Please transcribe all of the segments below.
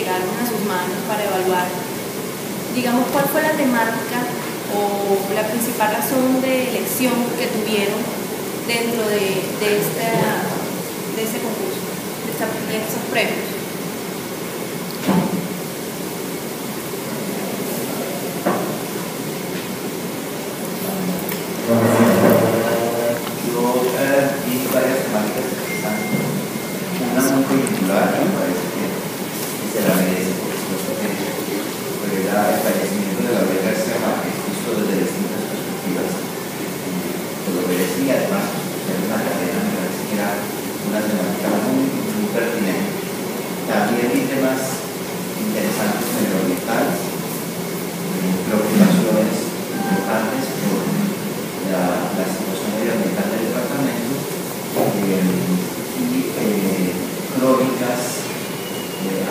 llegaron a sus manos para evaluar, digamos, cuál fue la temática o la principal razón de elección que tuvieron dentro de ese concurso, de estos premios.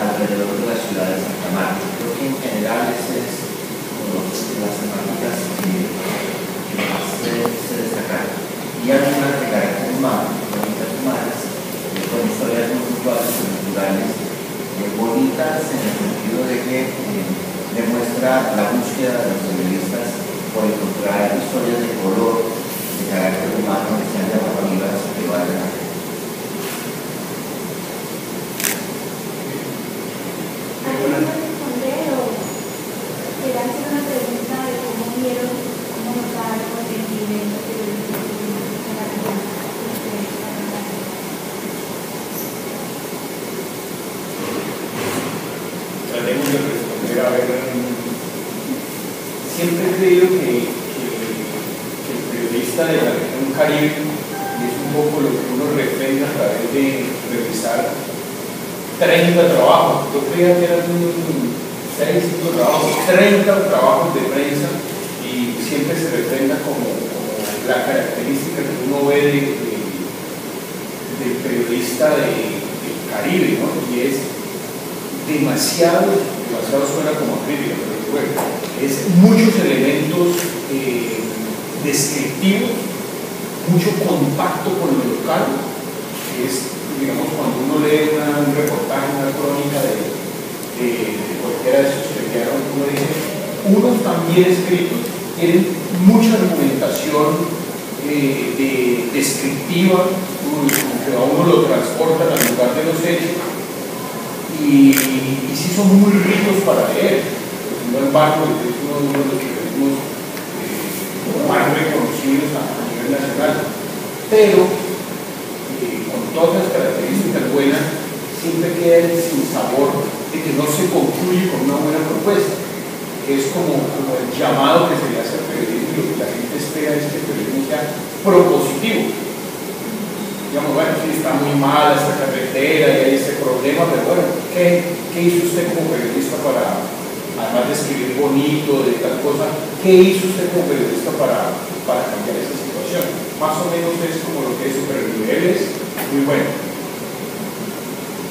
Alrededor de la ciudad de Santa Marta. Creo que en general ese es uno de las temáticas que más se destacaron. Y algunas de carácter humano, bonitas humanas, con historias muy culturales y culturales, bonitas en el sentido de que demuestra la búsqueda de los periodistas por encontrar historias de color, de carácter humano, que sean llamado vivas, que valen la pena. Siempre he creído que el periodista de la región Caribe es un poco lo que uno refleja a través de revisar 30 trabajos. Yo creía que eran 6 o 5 trabajos, 30 trabajos de prensa, y siempre se refleja como la característica que uno ve del periodista del Caribe, ¿no? Y es demasiado suena como crítica, pero bueno, es muchos elementos descriptivos, mucho contacto con lo local, que es, digamos, cuando uno lee un reportaje, una crónica de cualquiera de sus premiados, uno dice, unos también escritos, tienen mucha argumentación descriptiva, como que a uno lo transporta al lugar de los hechos. Y sí son muy ricos para leer, no en barco, que es uno de los periodismos más reconocidos a nivel nacional, pero con todas las características buenas, siempre queda el sinsabor de que no se concluye con una buena propuesta. Es como el llamado que se le hace al periodismo, y lo que la gente espera es que el periodismo sea propositivo. Digamos, bueno, sí está muy mala esta carretera y hay este problema, pero bueno, ¿qué hizo usted como periodista para, además de escribir bonito, de tal cosa, qué hizo usted como periodista para cambiar esa situación? Más o menos es como lo que es Superniveles, muy bueno.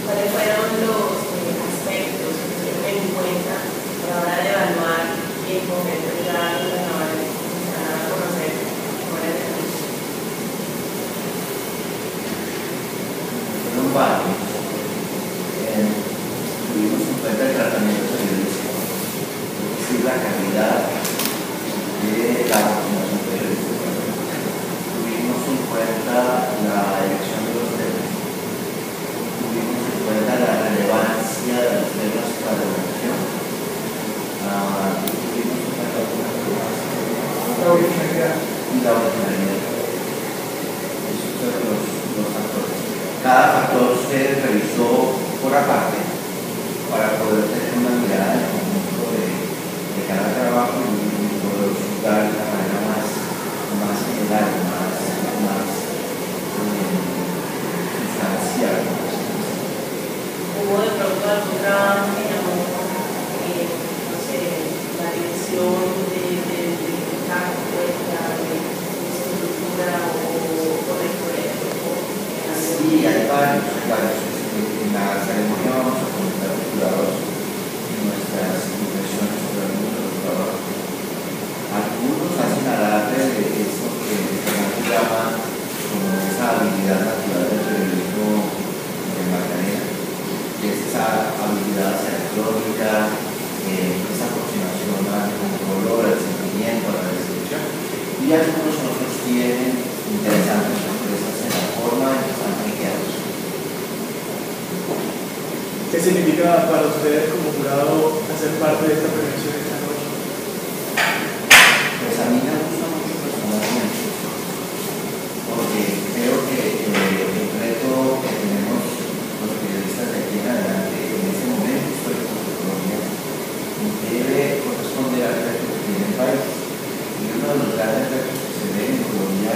¿Cuáles fueron los aspectos que usted tiene en cuenta a la hora de evaluar y en concreto ya los ganadores a conocer fuera de la noche? Varios. Tuvimos en cuenta el tratamiento periodístico, es decir, la calidad de la vacunación periodística. Tuvimos en cuenta la elección de los temas, tuvimos en cuenta la relevancia de los temas para la elección, tuvimos en cuenta algunas cosas y la originalidad. Esos fueron los factores. Cada factor se revisó por aparte para poder tener una mirada en el conjunto de cada trabajo y poder resultar de una manera más general, más sustancial. ¿Hubo de pronto algún trabajo que llamó, no sé, la dirección del campo, de su estructura o de proyecto? Sí, hay varios. En la ceremonia vamos ¿qué artículos son los que tienen interesantes sorpresas en la forma en que están planteados? ¿Qué significa para ustedes como jurado hacer parte de esta premiación esta noche? Pues a mí me gusta mucho personalmente, porque creo que el reto que tenemos los periodistas de aquí en adelante en este momento histórico de Colombia debe corresponder al reto que tiene el país. Y uno de los grandes retos que se ve en Colombia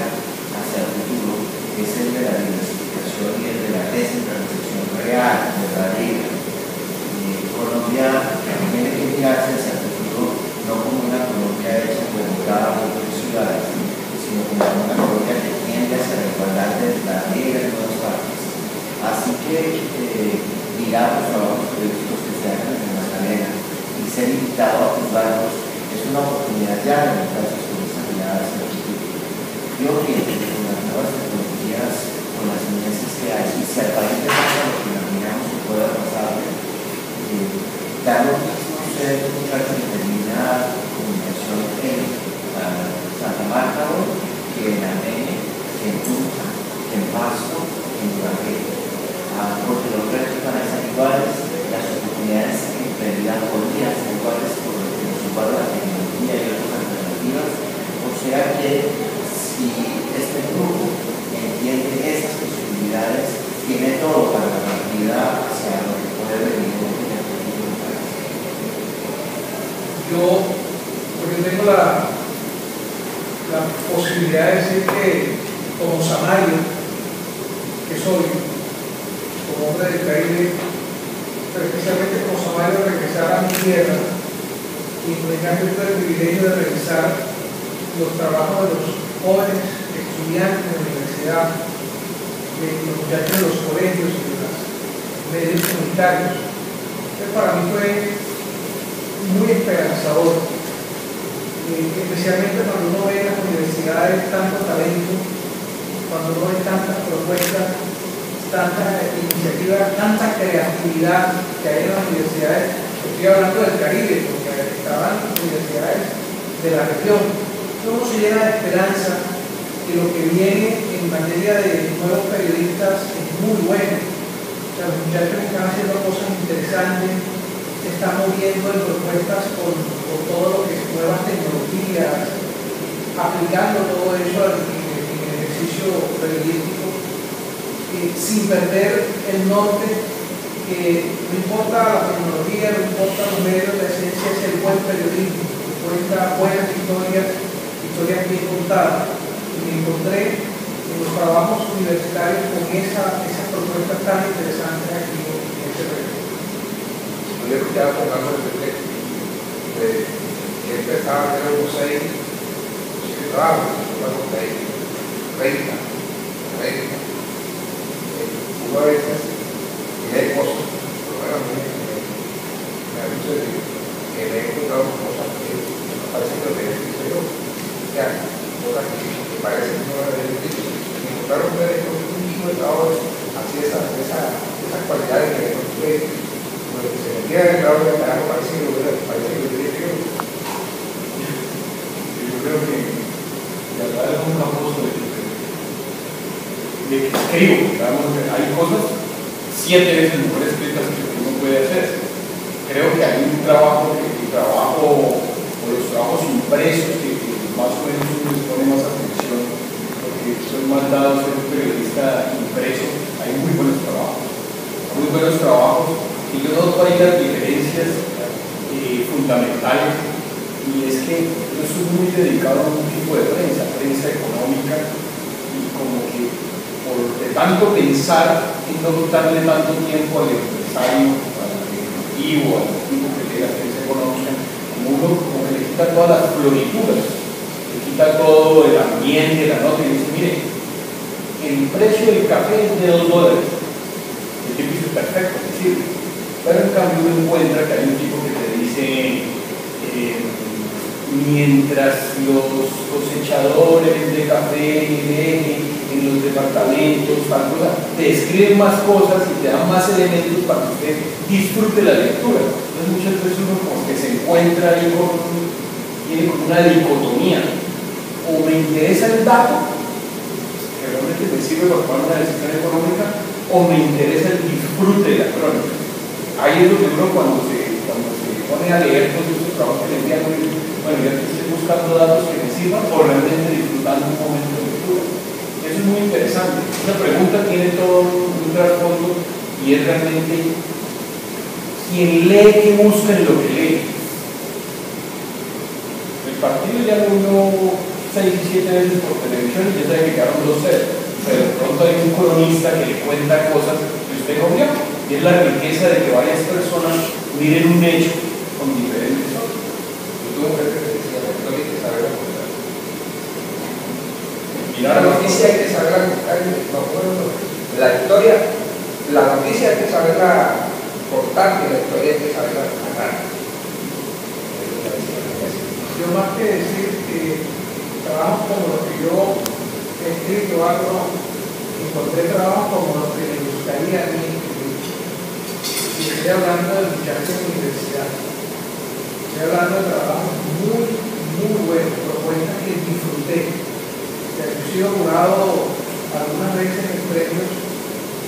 hacia el futuro es el de la diversificación y el de la descentralización real, verdadera. Colombia tiene que mirarse hacia el futuro no como una Colombia hecha por Bogotá o por ciudades, sino como una Colombia que tiende hacia la igualdad de la negra en todas partes. Así que mirar los trabajos periodísticos que se hagan en la cadena y ser invitado a juzgarlos es una oportunidad ya de montar sus comunidades en el futuro. Yo creo que con las nuevas tecnologías, con las tendencias que hay, y si al país le pasa lo que imaginamos que pueda pasar, darnos un trato de determinada comunicación en Santa Marta, que en Armenia, que en Tunja, que en Pasto, que en Ibagué. Porque los retos van a ser iguales, las oportunidades que emprenderán podrían ser iguales por lo que nos ocupa la tecnología y otras alternativas. O sea que si este grupo entiende esas posibilidades, tiene todo para la partida hacia lo que puede venir en el futuro del país. Yo, porque tengo la posibilidad de decir que, como samario que soy, como hombre del Caribe, pero especialmente como samario, regresar a mi tierra y tenga el privilegio de revisar los trabajos de los jóvenes estudiantes de la universidad, de los muchachos de los colegios y de los medios comunitarios. Entonces, para mí fue muy esperanzador, especialmente cuando uno ve en las universidades tanto talento, cuando uno ve tantas propuestas, tantas iniciativas, tanta creatividad que hay en las universidades. Estoy hablando del Caribe, porque estaban universidades de la región. Uno se llena de esperanza que lo que viene en materia de nuevos periodistas es muy bueno. O sea, los muchachos están haciendo cosas interesantes, se están moviendo en propuestas con todo lo que es nuevas tecnologías, aplicando todo eso en el ejercicio periodístico, sin perder el norte, que no importa la tecnología, no importa los medios, la esencia es el buen periodismo, que cuenta buenas historias, historias bien contadas. Me encontré en los trabajos universitarios con esas propuestas tan interesantes aquí en este reto. Yo escuchaba con Carlos de que empezaba a tener unos 30. Uno a veces, y hay cosas, pero bueno, me ha dicho que me he encontrado cosas que me parecen que me he yo, ya, cosas que parecen que no me he dicho, me encontraron un tipo de trabajo así de esas cualidades que me encontré, que se me queda en el grado de la no parece que yo tenía que yo creo que la verdad es un famoso de que escribo, hay cosas 7 veces mejor escritas que uno puede hacer. Creo que hay un trabajo, o los trabajos impresos que más o menos uno les pone más atención, porque soy más dado a ser un periodista impreso. Hay muy buenos trabajos, y yo noto ahí las diferencias fundamentales, y es que yo soy muy dedicado a un tipo de prensa, económica, y como que de tanto pensar y no darle tanto tiempo al empresario, al ejecutivo, al tipo que llega a prensa económica, como que le quita todas las florituras, le quita todo el ambiente, la nota, y dice, mire, el precio del café es de $2. El tipo dice, perfecto, es decir, pero en cambio uno encuentra que hay un tipo que te dice, mientras los cosechadores de café y de en los departamentos, te escriben más cosas y te dan más elementos para que usted disfrute la lectura. Entonces muchas veces uno como que se encuentra ahí con una dicotomía o me interesa el dato, que realmente me sirve para tomar una decisión económica, o me interesa el disfrute de la crónica. Ahí es lo que uno cuando se pone a leer todos esos trabajos que le envían, bueno, ya que estoy buscando datos que me sirvan o realmente disfrutando un momento de lectura. Eso es muy interesante. Esta pregunta tiene todo un trasfondo y es realmente quien lee que busca en lo que lee. El partido ya lo vio 6 y 7 veces por televisión y ya sabe que quedaron 2-0. Pero de pronto hay un cronista que le cuenta cosas que usted no vio. Y es la riqueza de que varias personas miren un hecho con diferentes ojos. Yo tuve que decir, doctor, hay que saber acotar. La noticia hay que saber acotar. La historia, la noticia hay que saberla cortar y la historia hay que saberla acotar. Yo más que decir que trabajo como lo que yo he escrito algo, encontré trabajo como lo que me gustaría a mí. Y estoy hablando de muchachos de universidad. Estoy hablando de trabajos muy, muy buenos, propuestas que disfruté. He sido jurado algunas veces en premios,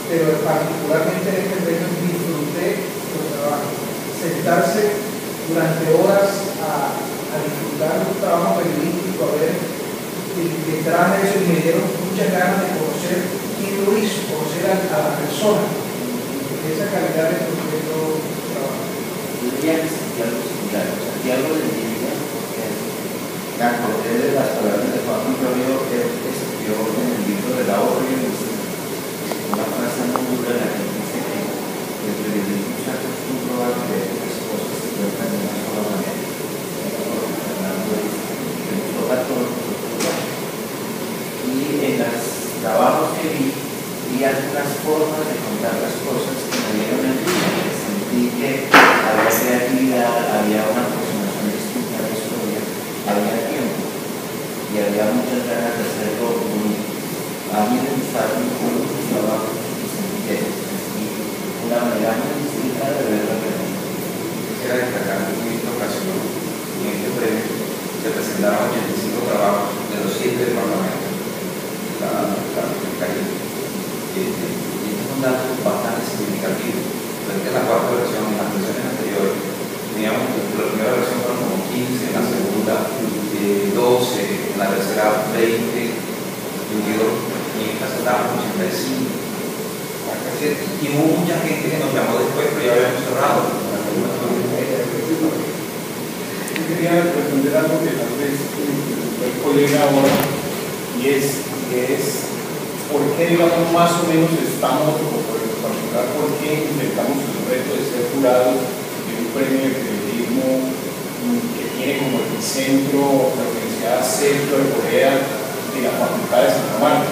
pero particularmente en este premio disfruté los trabajos. Sentarse durante horas a disfrutar un trabajo periodístico, a ver que traje eso y me dieron muchas ganas de conocer quién lo hizo, conocer a la persona. Esa calidad de proyecto de trabajo. Yo diría que Santiago es similar, Santiago le diría, porque me acordé de las palabras de Juan Antonio que escribió en el libro de la obra y una frase muy dura en la que dice que el periodismo se acostumbra a creer que las cosas se cuentan de una sola manera. Y en los trabajos que vi, vi algunas formas de contar las cosas que me dieron en vida. Sentí que había creatividad, había una aproximación distinta a la historia, había tiempo y había muchas ganas de hacerlo bonito. A mí me gustaron muchos trabajos y sentí una manera muy distinta de ver la realidad. Quisiera destacar en esta ocasión, en este premio, se presentaron 85 trabajos de los 7 departamentos de la Caribe. Y este es un dato bastante significativo. Frente a la cuarta versión, en las versiones anteriores, teníamos en la primera versión fueron como 15, en la segunda 12, en la tercera 20, y en esta setamos 85. Y hubo mucha gente que nos llamó después, pero ya habíamos cerrado. Yo quería responder algo que tal vez el colega ahora, y es por qué, digamos, más o menos estamos, o por en particular, por qué intentamos el reto de ser jurados de un premio de periodismo que tiene como epicentro la Universidad Centro de Corea de la Facultad de Santa Marta.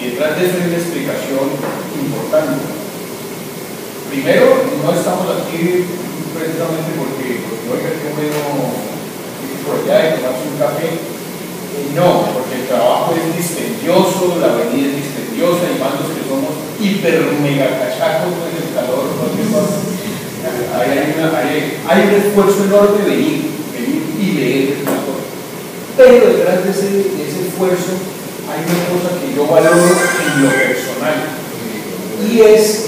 Y detrás de eso hay una explicación importante. Primero, no estamos aquí precisamente porque oiga, qué bueno por allá y tomarse un café. No, porque el trabajo es dispendioso, la avenida es dispendiosa y más los que somos hiper mega cachacos con el calor, ¿no? Hay un esfuerzo enorme de ir y leer el calor. Pero detrás de ese esfuerzo hay una cosa que yo valoro en lo personal, y es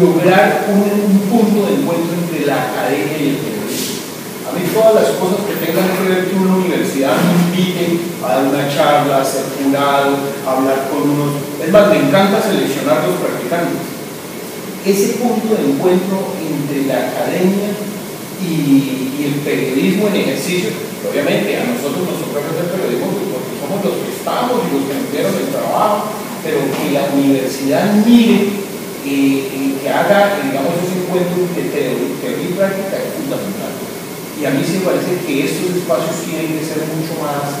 lograr un punto de encuentro entre la academia y el periodismo. A mí todas las cosas que tengan que ver que una universidad me invite a dar una charla, a ser jurado, a hablar con unos... Es más, me encanta seleccionar los practicantes. Ese punto de encuentro entre la academia y el periodismo en ejercicio, obviamente a nosotros nos ofrece el periodismo porque somos los que estamos y los que nos dieron el trabajo, pero que la universidad mire que haga, digamos, ese encuentro entre teoría y práctica es fundamental. Y a mí sí me parece que estos espacios tienen que ser mucho más,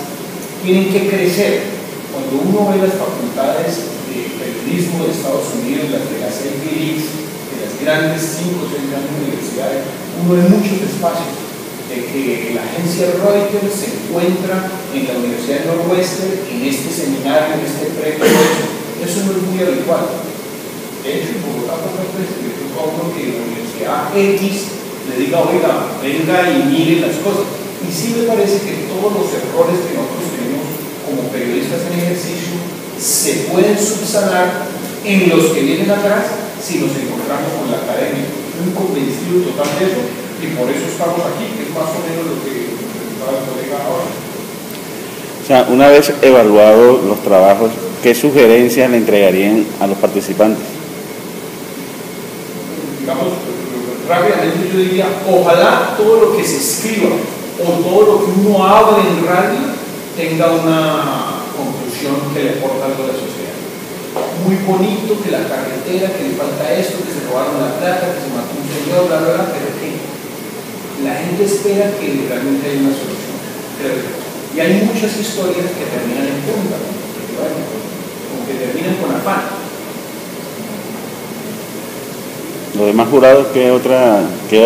tienen que crecer. Cuando uno ve las facultades de periodismo de Estados Unidos, las de las MBAs, de las grandes 5 o 6 grandes universidades, uno ve muchos espacios de que la agencia Reuters se encuentra en la Universidad de Northwestern, en este seminario, en este premio. Eso no es muy habitual. De hecho, en Bogotá, por ejemplo, se le tocó a uno que la Universidad X le diga, oiga, venga y mire las cosas. Y sí me parece que todos los errores que nosotros tenemos como periodistas en ejercicio se pueden subsanar en los que vienen atrás si nos encontramos con la academia. Estoy convencido total de eso y por eso estamos aquí, que es más o menos lo que comentaba el colega ahora. O sea, una vez evaluados los trabajos, ¿qué sugerencias le entregarían a los participantes? Digamos, rápidamente yo diría, ojalá todo lo que se escriba o todo lo que uno hable en radio tenga una conclusión que le aporte algo a la sociedad. Muy bonito que la carretera, que le falta esto, que se robaron la plata, que se mató un señor, bla, bla, bla, pero que la gente espera que realmente haya una solución. Y hay muchas historias que terminan en punta, como que terminan con afán. Los demás jurados, ¿qué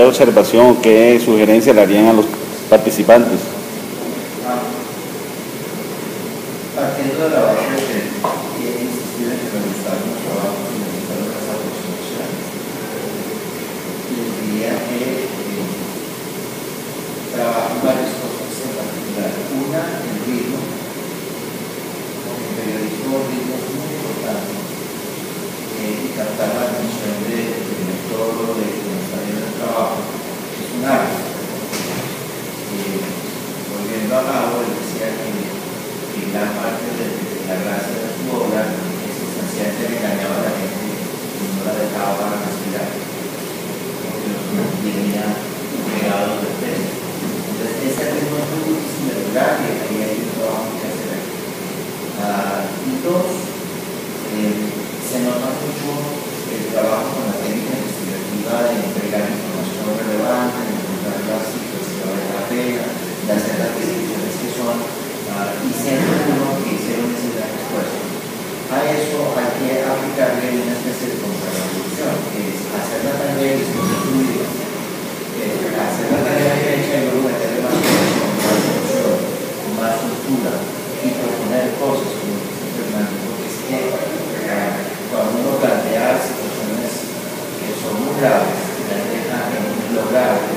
observación o qué sugerencia le harían a los participantes? Partiendo de la base de que tiene que existir en realizar los trabajos y realizar las acciones sociales, les diría que trabajan varias cosas en particular. Una, el ritmo, porque el periodismo es muy importante, y captar la atención del lector, de quienes salen del trabajo, es un hábito. Volviendo a Pablo, él decía que gran parte de la gracia de su obra es esencialmente que engañaba a la gente y no la dejaba respirar, porque los mantenía pegados del peso. Entonces, ese ritmo es muy difícil de lograr y ahí hay un trabajo que hacer aquí. Y dos, se nota mucho el trabajo con la técnica investigativa de entregar información relevante, de encontrar las cifras que valen la pena, de hacer las decisiones que son, y siempre uno que hicieron ese gran esfuerzo. A eso hay que aplicarle una especie de contrarrevolución, que es hacer la tarea y después de fluir, hacer la tarea derecha y luego meterle más información, más solución, más estructura y proponer cosas, como dice Fernando, porque es que cuando uno plantea situaciones que son muy graves, que la dejan en un lograble,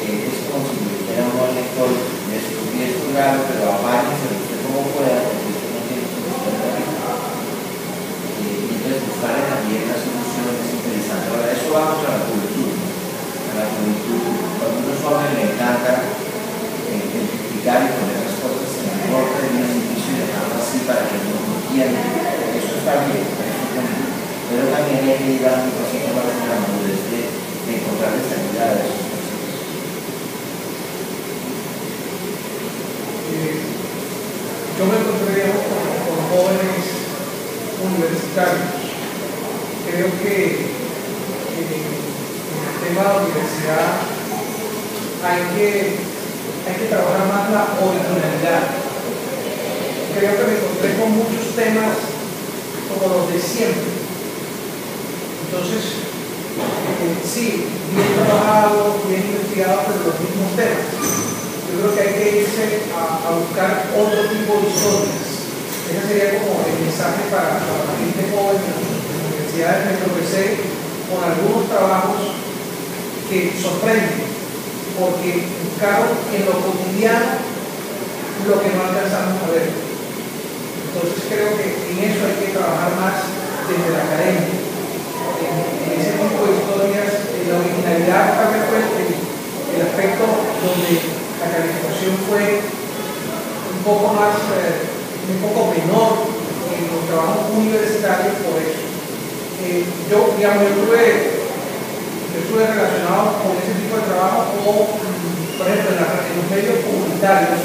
es como si era un lector de su riesgo grave, pero abáñese usted como pueda, porque usted no tiene que buscar la vida. Entonces, buscar también la solución es interesante. Ahora, eso va contra la juventud. A la juventud, cuando uno joven le encanta identificar y poner las cosas en el orden y en el inicio y dejarlo así para que no lo entienda. Eso está bien, eso también. Pero también hay que ir a un proceso más de la madurez de encontrar estabilidad de eso. Yo me encontré con jóvenes universitarios. Creo que en el tema de la universidad hay que trabajar más la originalidad. Creo que me encontré con muchos temas como los de siempre. Entonces, sí, bien trabajado, bien investigado, pero los mismos temas. Yo creo que hay que irse a buscar otro tipo de historias. Ese sería como el mensaje para la gente joven en las universidades. Me tropecé con algunos trabajos que sorprenden, porque buscaron en lo cotidiano lo que no alcanzamos a ver. Entonces creo que en eso hay que trabajar más desde la academia. En ese tipo de historias, la originalidad también fue el aspecto donde la calificación fue un poco menor en los trabajos universitarios por eso. Yo estuve relacionado con ese tipo de trabajo como, por ejemplo, en los medios comunitarios.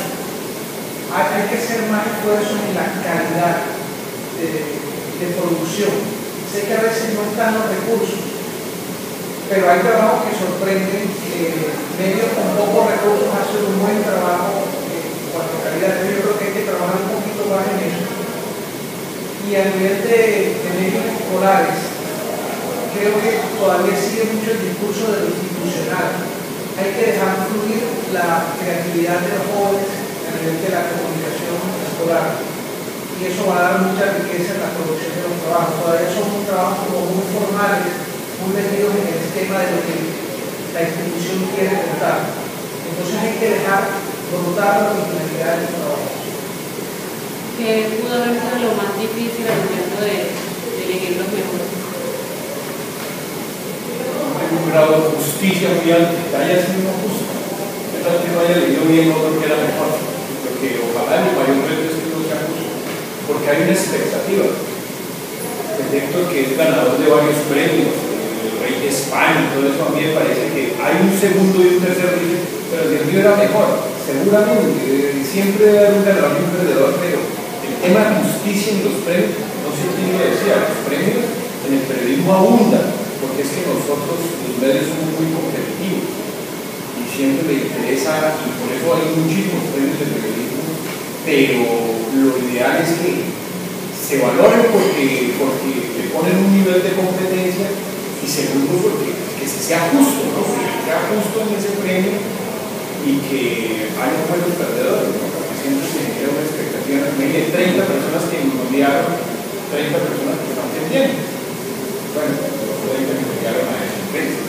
Hay que hacer más esfuerzos en la calidad de producción. Sé que a veces no están los recursos, pero hay trabajos que sorprenden. Medios con pocos recursos hacen un buen trabajo en cuanto a calidad. Yo creo que hay que trabajar un poquito más en eso. Y a nivel de medios escolares, creo que todavía sigue mucho el discurso de lo institucional. Hay que dejar fluir la creatividad de los jóvenes a nivel de la comunicación escolar. Y eso va a dar mucha riqueza en la producción de los trabajos. Todavía son trabajos muy formales, muy metidos en el esquema de lo que la institución quiere contar. Entonces hay que dejar votarlo sin finalidad de trabajo. ¿Qué pudo haber sido lo más difícil al momento de elegir los mejores? Hay un grado de justicia muy alto, que haya sido justo. Es la que no haya elegido bien otro que era mejor, porque ojalá el mayor reto es que no sea justo, porque hay una expectativa. El Héctor, que es ganador de varios premios, el Rey de España y todo eso, a mí me parece que hay un segundo y un tercer nivel, pero si el mío era mejor, seguramente, siempre debe haber un ganador y un perdedor, pero el tema de justicia en los premios, no se tiene que decir, los premios en el periodismo abundan, porque es que nosotros, los medios, somos muy competitivos y siempre le interesa, y por eso hay muchísimos premios de periodismo, pero lo ideal es que se valoren porque le ponen un nivel de competencia y segundo porque sea justo, ¿no? Que sea justo en ese premio y que haya buenos perdedores, ¿no? Porque siempre se genera una expectativa de 30 personas que enviaron, 30 personas que están pendientes. Bueno, lo pueden enviar a la empresa.